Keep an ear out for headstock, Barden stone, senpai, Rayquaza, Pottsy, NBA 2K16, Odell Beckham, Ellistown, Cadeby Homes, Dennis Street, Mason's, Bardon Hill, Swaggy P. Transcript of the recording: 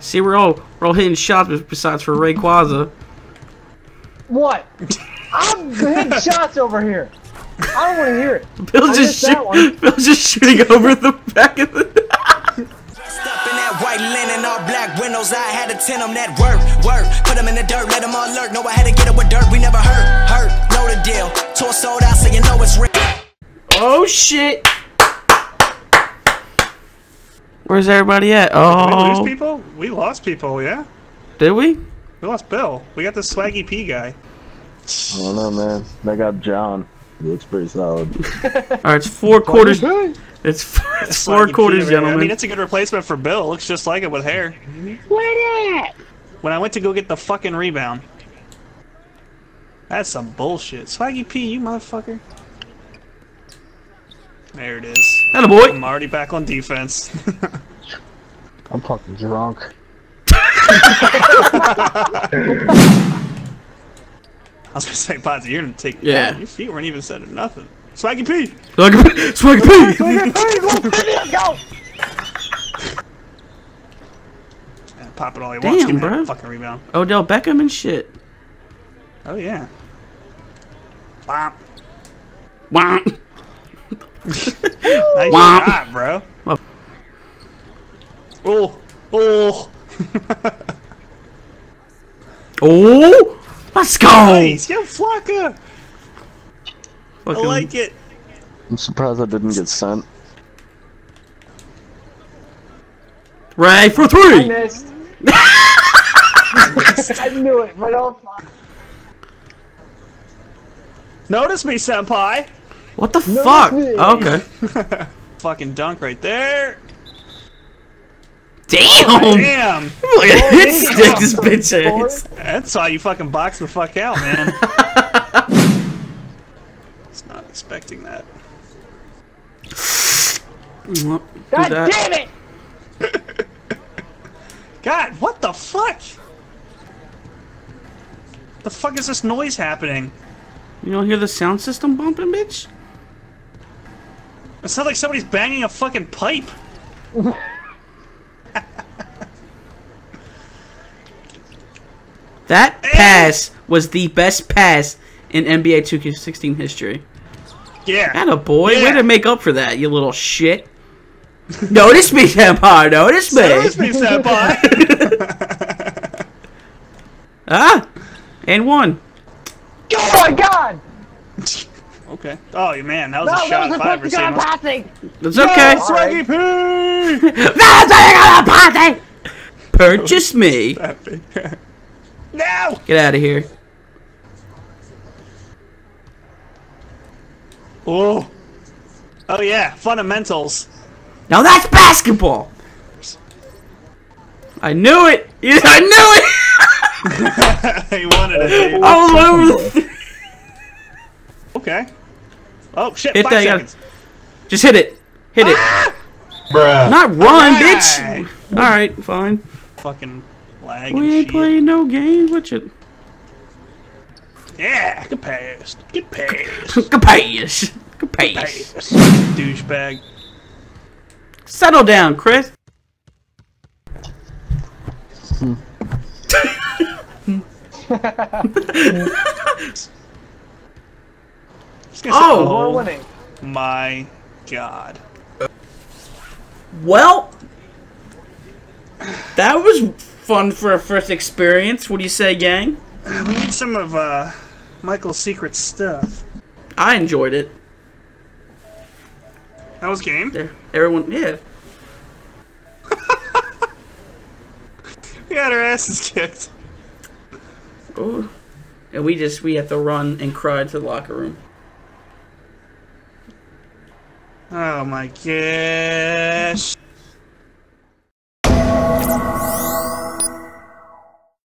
See, we're all hitting shots besides for Rayquaza. What? I'm hitting shots over here. I don't want to hear it. Bill's just shooting over the back of the. White linen, all black windows, I had to tint them that work, put them in the dirt, let them all lurk, no, I had to get it with dirt, we never hurt, know the deal, tour sold out, so you know it's real. Oh shit! Where's everybody at? Oh. Did we lose people? We lost people, yeah? Did we? We lost Bill. We got the Swaggy P guy. I don't know, man. They got John. He looks pretty solid. Alright, it's 4 quarters. It's 4 quarters, gentlemen. I mean, it's a good replacement for Bill. Looks just like it with hair. What? When I went to go get the fucking rebound. That's some bullshit. Swaggy P, you motherfucker. There it is. Atta boy. I'm already back on defense. I'm fucking drunk. I was gonna say, Podsy, you're gonna take. Yeah. Man, your feet weren't even said nothing. Swaggy P! Swaggy P! Swaggy P! Swaggy P! Go! Yeah, pop it all he wants. Damn, bro. Fucking rebound. Odell Beckham and shit. Oh, yeah. Womp. Womp. Nice shot, bro. Oh. Oh. Oh. Let's go! Nice. Yo, Flocka! I like it. I'm surprised I didn't get sent. Ray for three! I missed. I knew it, but I'll fuck. Notice me, senpai! What the fuck? Oh, okay. Fucking dunk right there. Damn! Oh, damn! Look at this stick, this bitch ass. That's how you fucking box the fuck out, man. It's not expecting that. God damn it! God, what the fuck? The fuck is this noise happening? You don't hear the sound system bumping, bitch? It sounds like somebody's banging a fucking pipe. That pass was the best pass in NBA 2K16 history. Yeah. Attaboy. Yeah. Way to make up for that, you little shit. Notice me, senpai. Notice me. Notice me, senpai. Ah. And one. Oh, my God. Okay. Oh, man. That was a shot. That was a passing. That's okay. No, Swaggy P. That's a passing. Purchase me. No! Get out of here. Oh. Oh, yeah. Fundamentals. Now that's basketball! I knew it! I knew it! He wanted it. All over the... Okay. Oh, shit. Hit 5 seconds. Just hit it. Hit it. Bruh. Not run, bitch! Alright, fine. Fucking... We ain't playing no games with you. Yeah, get past. Get past. Get past. Get past. Douchebag. Settle down, Chris. Oh my God. Well, that was fun for a first experience. What do you say, gang? We need some of Michael's secret stuff. I enjoyed it. That was game. There, everyone, yeah. We got our asses kicked. Ooh. And we have to run and cry to the locker room. Oh my gosh.